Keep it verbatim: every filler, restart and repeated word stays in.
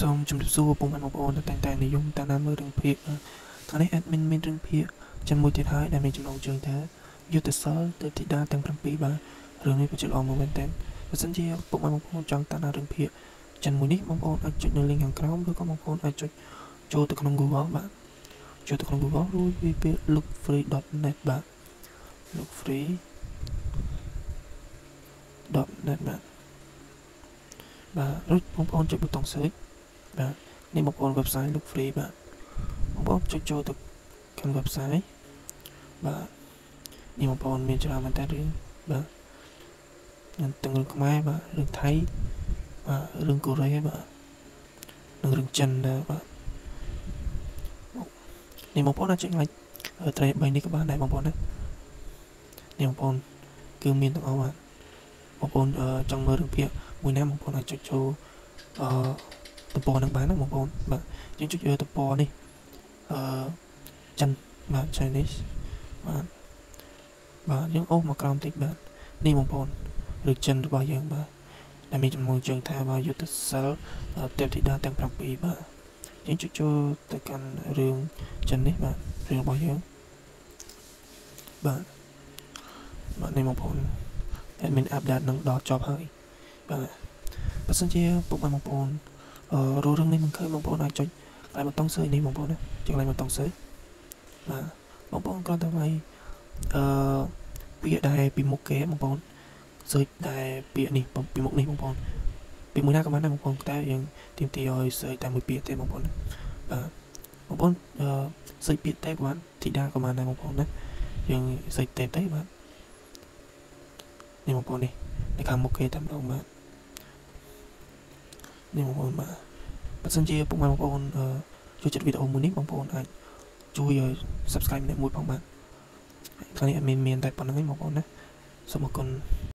Song chấm số bông anh một tay tay để dùng ta làm mưa rừng phe, thằng admin mình rừng phe, chấm môi thiệt hại để mình chấm lòng trường thế, vô từ sớm từ thị đa tăng phi ba, rừng này phải chấm lòng một bên tên, và sẵn chia bông anh một con chọn ta làm rừng phe, chấm môi nít bông anh anh chọn đường link hàng cám với có bông anh anh chọn cho từ con Google bạn, cho từ con Google rồi về lookfree dot net bạn, lookfree dot net bạn, và rút bông anh chọn bút tòng sới. Bạn nên một con website LookFree bạn một bóc cho cho từ căn website bạn nên một con mình cho mình ta riêng bạn nên từng rừng Khmer bạn rừng Thái và rừng Korea bạn rừng rừng Trần đó bạn nên một con đã chỉnh lại ở đây bên đi các bạn này một con đấy nên một con cứ miền tây bạn một con ở trong mơ rừng phía mùa nam một con là cho cho tập bò đang bán là một con mà những chút giờ tập bò đi ờ, chân mà Chinese bạn và những ô mà cam thích bạn đi một con được chân bao giờ mà là mình trong môi trường thay vào YouTube sáu tiếp thị đa tăng đặc biệt bạn những chút cho tất cả riêng chân đấy bạn riêng bao giờ bạn bạn đi một con mình áp đặt năng đo cho hơi bạn bạn xin chia bụng ăn một con ờ rồi rừng này mình khơi một bộ này chọn lại một tông sới này một bộ này chọn lại một tông sới mà một bộ con tao này ờ bịa đài bị một kế một bộ sới đài bịa này bị một này một bộ bị mười hai các bạn này một bộ ta dùng tìm tì rồi sới tại một bịa thêm một bộ này và một bộ sới bịa tay của bạn thì đa các bạn này một bộ này dùng sới tay tay bạn này một bộ này để làm một kế tam đồng bạn nên một con mà bạn sân chơi cũng mang một con cho chất video mới nít bằng con anh chui rồi subscribe để mua bằng bạn cái này mình miền tại bằng đấy một con đấy xong một con